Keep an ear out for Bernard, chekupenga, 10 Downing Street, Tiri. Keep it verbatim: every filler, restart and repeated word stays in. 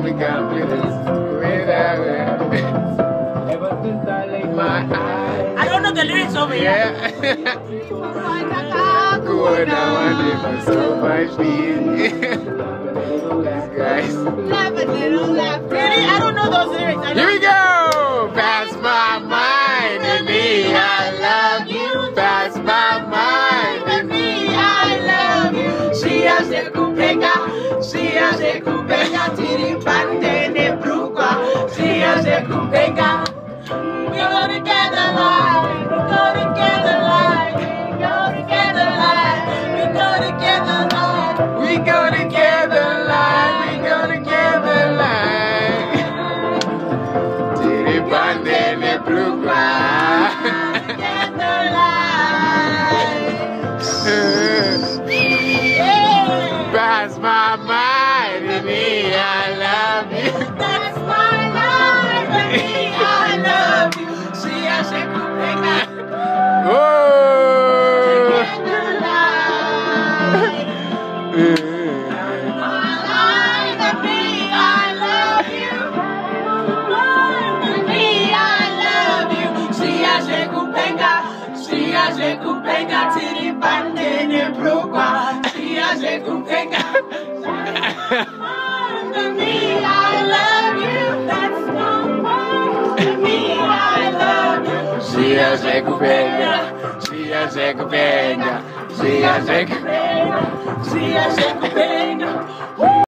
Me can't play this without it. Ever since I laid my eyes, I don't know the lyrics over here. Yeah. Cool, now I live so much pain. These guys. Laugh a little, laugh. Really, I don't know those lyrics. Here we go. Pass my mind to me, I love you. Pass my mind to me, I love you. She has a chekupenga, she has a chekupenga. Tiri. Chekupenga, we go together like, we go together like, we go together like, we go together like, we go together like, we go together like. Tiri bandene brugwa, together like. Pass my mind to me, I love you. That's my. Chekupenga, tiri pande ne brugwa. Chekupenga, to me, I love you. That's no more to me, I love you. Chekupenga, chekupenga, chekupenga, chekupenga.